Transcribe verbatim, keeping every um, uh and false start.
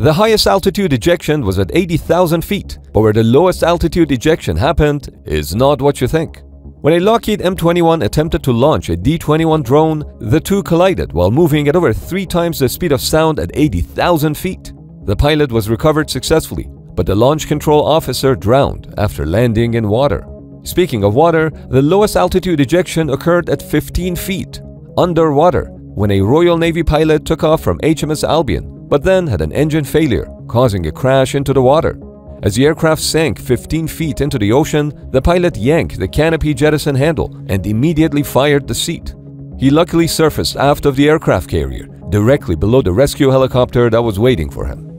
The highest altitude ejection was at eighty thousand feet, but where the lowest altitude ejection happened is not what you think. When a Lockheed M twenty-one attempted to launch a D twenty-one drone, the two collided while moving at over three times the speed of sound at eighty thousand feet. The pilot was recovered successfully, but the launch control officer drowned after landing in water. Speaking of water, the lowest altitude ejection occurred at fifteen feet, underwater, when a Royal Navy pilot took off from H M S Albion, but then had an engine failure, causing a crash into the water. As the aircraft sank fifteen feet into the ocean, the pilot yanked the canopy jettison handle and immediately fired the seat. He luckily surfaced aft of the aircraft carrier, directly below the rescue helicopter that was waiting for him.